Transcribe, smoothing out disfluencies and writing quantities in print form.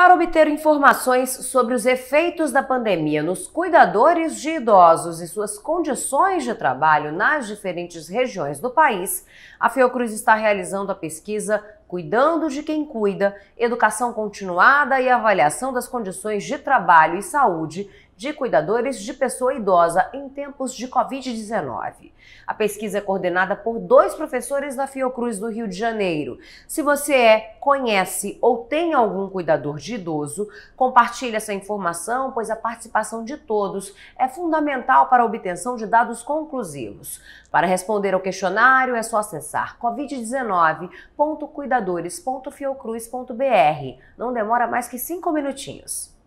Para obter informações sobre os efeitos da pandemia nos cuidadores de idosos e suas condições de trabalho nas diferentes regiões do país, a Fiocruz está realizando a pesquisa Cuidando de Quem Cuida, Educação Continuada e Avaliação das Condições de Trabalho e Saúde de Cuidadores de Pessoa Idosa em Tempos de Covid-19. A pesquisa é coordenada por 2 professores da Fiocruz do Rio de Janeiro. Se você conhece ou tem algum cuidador de idoso, compartilhe essa informação, pois a participação de todos é fundamental para a obtenção de dados conclusivos. Para responder ao questionário, é só acessar covid19.cuidadores.fiocruz.br. Não demora mais que 5 minutinhos.